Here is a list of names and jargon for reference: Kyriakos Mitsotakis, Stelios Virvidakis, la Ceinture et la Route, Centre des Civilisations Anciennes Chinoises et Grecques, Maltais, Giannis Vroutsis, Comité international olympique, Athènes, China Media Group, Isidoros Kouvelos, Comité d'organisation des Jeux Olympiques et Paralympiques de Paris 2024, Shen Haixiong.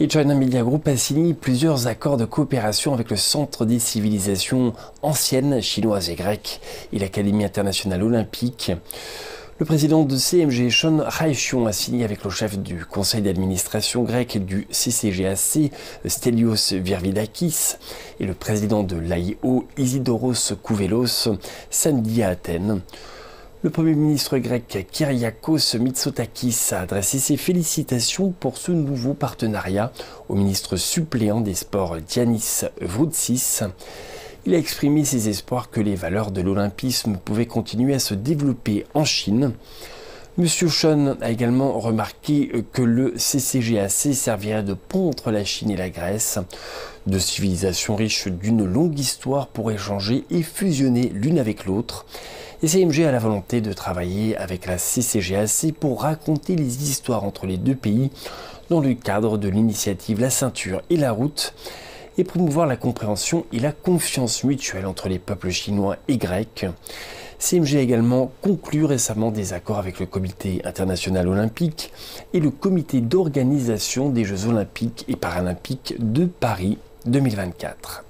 Et China Media Group a signé plusieurs accords de coopération avec le Centre des Civilisations Anciennes Chinoises et Grecques et l'Académie internationale olympique. Le président de CMG, Shen Haixiong, a signé avec le chef du conseil d'administration grec du CCGAC, Stelios Virvidakis, et le président de l'AIO, Isidoros Kouvelos, samedi à Athènes. Le premier ministre grec Kyriakos Mitsotakis a adressé ses félicitations pour ce nouveau partenariat au ministre suppléant des Sports Giannis Vroutsis. Il a exprimé ses espoirs que les valeurs de l'olympisme pouvaient continuer à se développer en Chine. Monsieur Shen a également remarqué que le CCGAC servirait de pont entre la Chine et la Grèce, deux civilisations riches d'une longue histoire pour échanger et fusionner l'une avec l'autre. Et CMG a la volonté de travailler avec la CCGAC pour raconter les histoires entre les deux pays dans le cadre de l'initiative La Ceinture et la Route et promouvoir la compréhension et la confiance mutuelle entre les peuples chinois et grecs. CMG a également conclu récemment des accords avec le Comité international olympique et le Comité d'organisation des Jeux Olympiques et Paralympiques de Paris 2024.